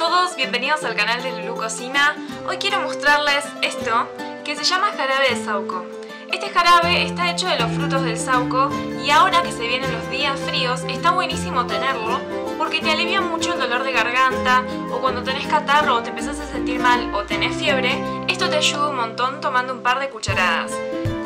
todos, bienvenidos al canal de Lulu Cocina. Hoy quiero mostrarles esto que se llama jarabe de sauco. Este jarabe está hecho de los frutos del saúco y ahora que se vienen los días fríos está buenísimo tenerlo porque te alivia mucho el dolor de garganta o cuando tenés catarro o te empezás a sentir mal o tenés fiebre, esto te ayuda un montón tomando un par de cucharadas.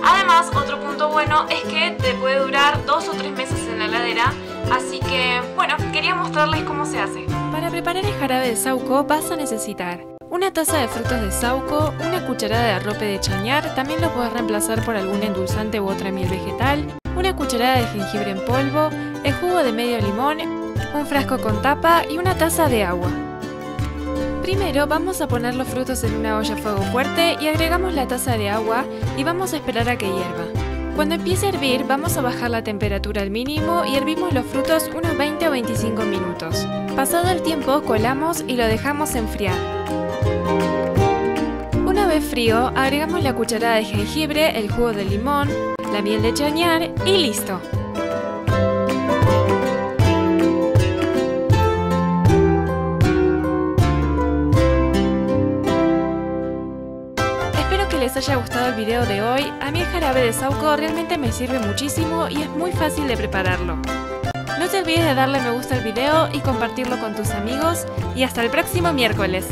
Además, otro punto bueno es que te puede durar 2 o 3 meses en la heladera, así que, bueno, quería mostrarles cómo se hace. Para preparar el jarabe de saúco vas a necesitar una taza de frutos de saúco, una cucharada de arrope de chañar, también lo puedes reemplazar por algún endulzante u otra miel vegetal, una cucharada de jengibre en polvo, el jugo de medio limón, un frasco con tapa y una taza de agua. Primero vamos a poner los frutos en una olla a fuego fuerte y agregamos la taza de agua y vamos a esperar a que hierva. Cuando empiece a hervir vamos a bajar la temperatura al mínimo y hervimos los frutos unos 20 o 25 minutos. Pasado el tiempo colamos y lo dejamos enfriar. Una vez frío agregamos la cucharada de jengibre, el jugo de limón, la miel de chañar y listo. Les haya gustado el video de hoy. A mí el jarabe de saúco realmente me sirve muchísimo y es muy fácil de prepararlo. No te olvides de darle me gusta al video y compartirlo con tus amigos y hasta el próximo miércoles.